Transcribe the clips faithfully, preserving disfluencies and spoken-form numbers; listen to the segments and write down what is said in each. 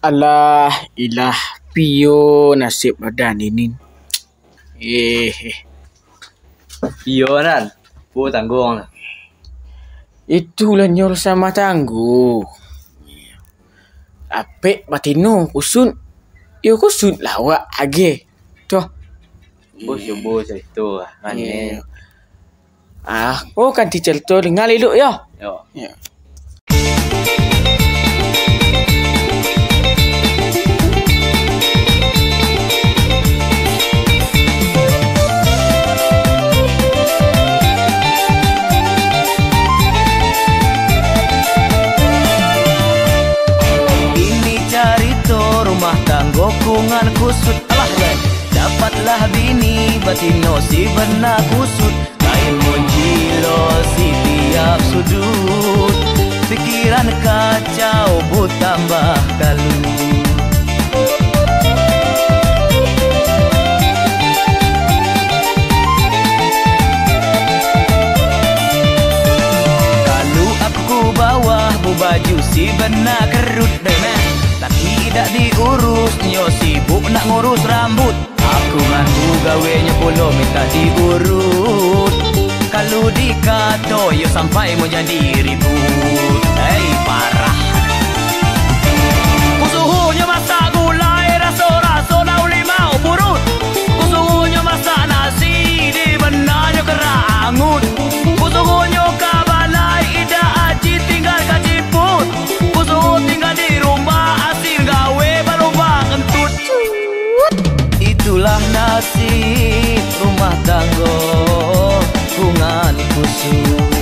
Alah, ilah, pio nasib badan ini. Eh, pio nan, bu tanggung. Itulah nyol sama tangguh. Ape batino kusut, yo kusut lawak age. Toh, bos yo bos itu ane. Ah, oh kan dicerita ngali lu ya. Yo. Ya. Tanggokungan kusut Allah, dapatlah bini batino si benak kusut, lain mojilo si tiap sudut, pikiran kacau but tambah kalut. Kalau aku bawa bu baju si benak kerut benar, tapi tidak diurus, nyo sibuk nak ngurus rambut. Aku ngaku gawenya polo minta diurut. Kalau dikato, yo sampai mau jadi ribut. Hei parah. Kusuhunya masak gulai, raso-raso nau limau burut. Kusuhunya masak nasi, di benarnya kerangut. Kusuhunya kabalai, ida aci tinggal kaciput. Kusuhu tinggal di rumah, gawe baru kentut. Itulah nasib rumah tangga kungan kusut.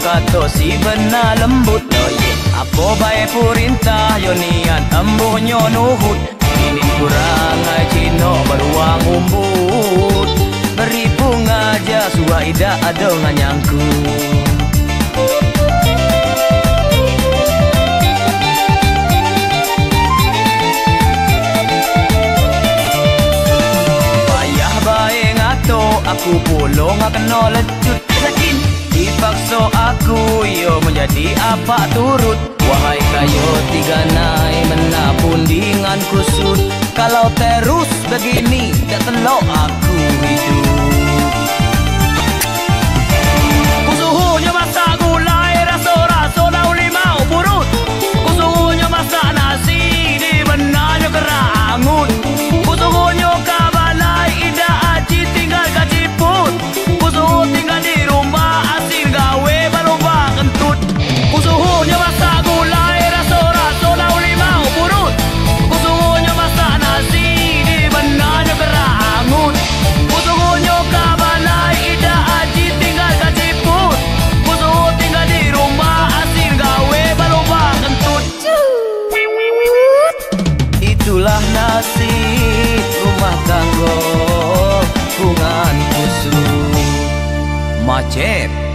Kato si benar lembut, apa baik perintah yonian embuhnya nuhut. Ini kurang ajino beruang umbut, beripung aja suah ida ada nganyangku. Payah baik ngato aku pulung kena lecut. Dipaksa aku yo menjadi apa turut. Wahai kayo tiga nai menapun dengan kusut. Kalau terus begini tak telok aku hidup. Kusuhunya masak gulai, raso-raso nau limau burut. Kusuhunya masak nasi, di benarnya kerangut. Kusuhunya kabalai, ida aci tinggal kaciput. Kusuhu tinggal di rumah asin gawe baru kentut. Kusuhunya masak gulai, raso-raso nau limau burut. Kusuhunya masak nasi, di benarnya kerangut. Kusuhunya kabalai, ida aci tinggal kaciput. Kusuhu tinggal di rumah asin gawe baru kentut. Itulah nasib rumah tangga kungan kusut. Macet.